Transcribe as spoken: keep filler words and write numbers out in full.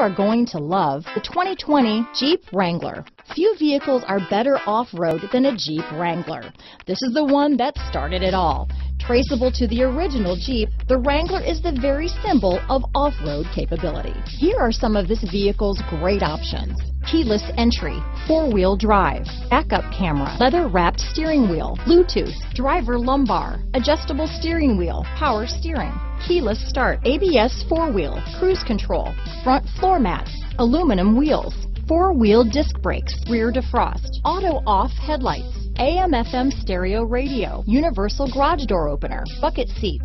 are going to love the twenty twenty Jeep Wrangler. Few vehicles are better off-road than a Jeep Wrangler. This is the one that started it all. Traceable to the original Jeep, the Wrangler is the very symbol of off-road capability. Here are some of this vehicle's great options: keyless entry, four-wheel drive, backup camera, leather-wrapped steering wheel, Bluetooth, driver lumbar, adjustable steering wheel, power steering, keyless start, A B S four-wheel, cruise control, front floor mats, aluminum wheels, four-wheel disc brakes, rear defrost, auto-off headlights, A M F M stereo radio, universal garage door opener, bucket seats.